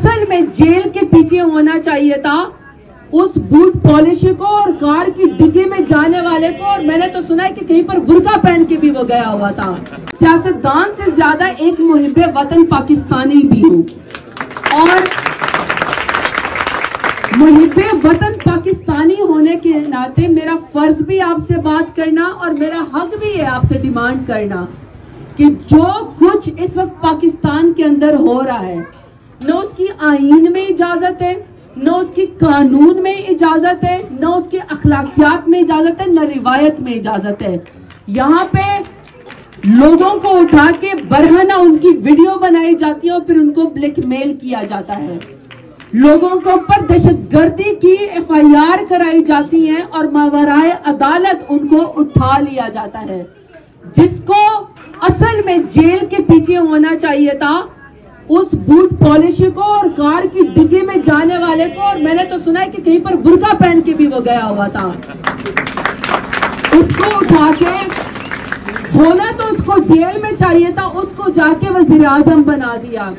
असल में जेल के पीछे होना चाहिए था, उस बूट पॉलिशर को और कार की डिक्की में जाने वाले को। और मैंने तो सुना है कि कहीं पर बुर्का पहन के भी वो गया हुआ था। सियासतदान से ज्यादा एक मुहिब्बे वतन पाकिस्तानी भी हूँ, और मुहिब्बे वतन पाकिस्तानी होने के नाते मेरा फर्ज भी आपसे बात करना और मेरा हक भी है आपसे डिमांड करना कि जो कुछ इस वक्त पाकिस्तान के अंदर हो रहा है, न उसकी आईन में इजाजत है, न उसकी कानून में इजाजत है, न उसके अखलाकियात में इजाजत है, न रिवायत में इजाजत है। यहाँ पे लोगों को उठा के बरहना उनकी वीडियो बनाई जाती है और फिर उनको ब्लैकमेल किया जाता है, लोगों के ऊपर दहशतगर्दी की एफआईआर कराई जाती है और मावराए अदालत उनको उठा लिया जाता है। जिसको असल में जेल के पीछे होना चाहिए था, उस बूट पॉलिशर को और कार की डिक्की में जाने वाले को। और मैंने तो सुना है कि कहीं पर बुर्का पहन के भी वो गया हुआ था। उसको उठा के होना तो उसको जेल में चाहिए था, उसको जाके वज़ीर आज़म बना दिया।